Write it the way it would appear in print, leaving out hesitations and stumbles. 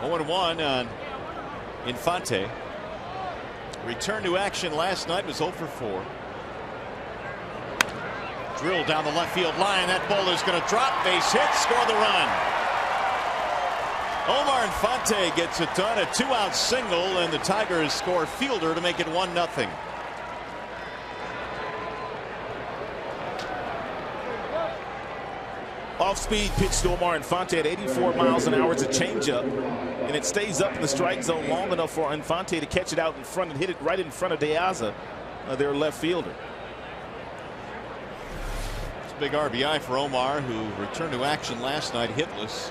0-1 on Infante. Return to action last night, was 0-for-4. Drill down the left field line. That ball is going to drop. Base hit. Score the run. Omar Infante gets it done. A two-out single, and the Tigers score a fielder to make it 1-0. Off-speed pitch to Omar Infante at 84 miles an hour. It's a changeup, and it stays up in the strike zone long enough for Infante to catch it out in front and hit it right in front of Deaza, their left fielder. It's a big RBI for Omar, who returned to action last night hitless.